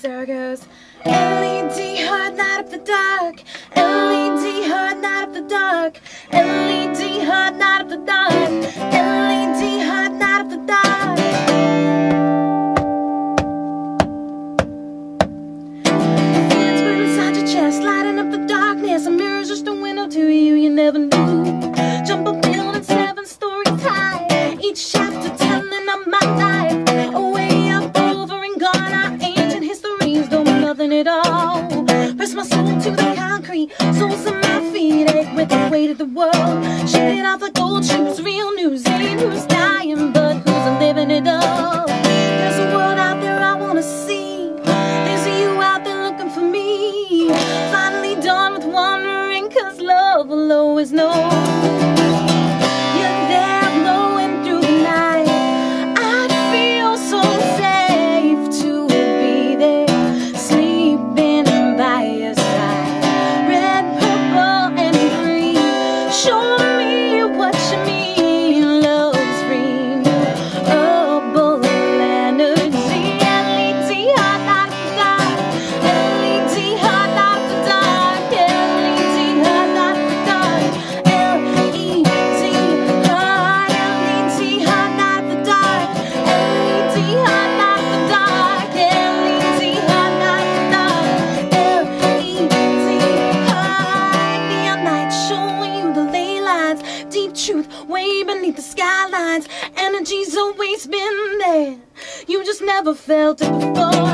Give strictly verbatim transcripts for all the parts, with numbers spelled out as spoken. So it goes, L E D heart, light up the dark. L E D heart, light up the dark. L E D heart, light up the dark. L E D heart, light up the dark. The fans burn inside your chest, lighting up the darkness. A mirror's just a window to you, you never knew. Jump a building seven stories high. Each chapter telling of my life. Away up, over and gone. Our ancient histories don't mean nothing at all. Press my soul to the concrete. Soles of my feet ache with the weight of the world. Shake it off like old shoes. Real news ain't who's dying, but who's living it all. There's a world out there I wanna see. There's you out there looking for me. Finally done with wandering, 'cause love will always know. Truth way beneath the skylines. Energy's always been there, you just never felt it before.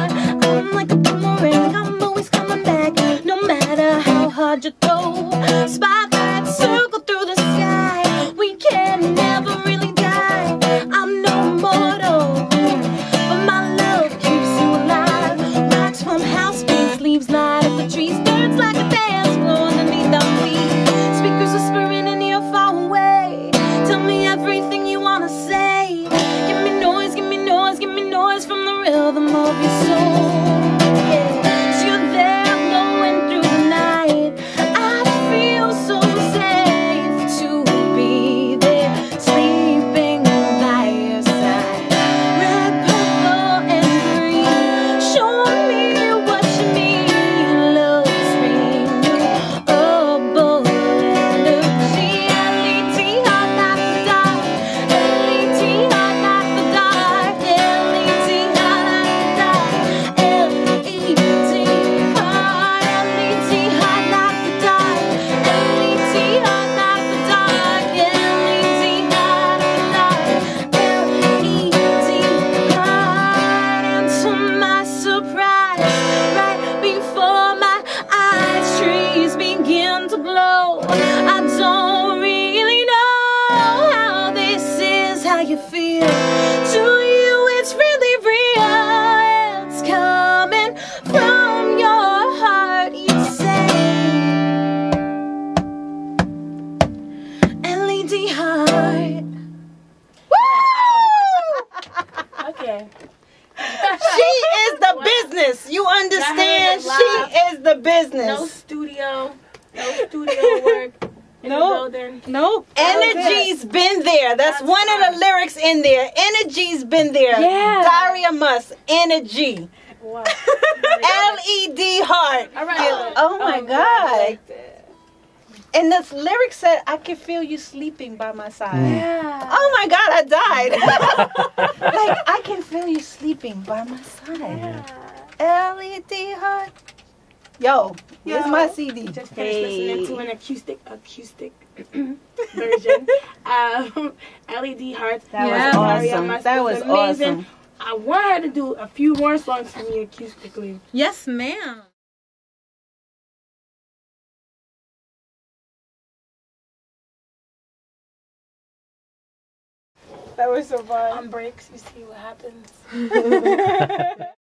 I'm like a boomerang, I'm always coming back, no matter how hard you throw. Spotlight, circle through the sky. We can never really die. I'm no mortal, but my love keeps you alive. Rocks from house beams, leaves light up the trees. Birds like a dance floor underneath our feet. Speakers whispering in your far away. Tell me everything you wanna say. Give me noise, give me noise, give me noise from the rhythm of your soul. Yeah. You understand? She is the business. No studio, no studio work. No, nope. nope. Energy's been there. That's, That's one fun. of the lyrics in there. Energy's been there. Yeah. Daria Musk, energy. Wow. L E D heart. All right. Oh, oh my oh, God. And this lyric said, I can feel you sleeping by my side. Yeah. Oh my God, I died. Like, I can feel you sleeping by my side. Yeah. L E D heart. Yo, Yo, here's my C D. Just finished hey. listening to an acoustic, acoustic version of L E D heart. That yeah. was awesome. That, that was amazing. Awesome. I want her to do a few more songs for me acoustically. Yes, ma'am. That was so fun. On breaks, you see what happens.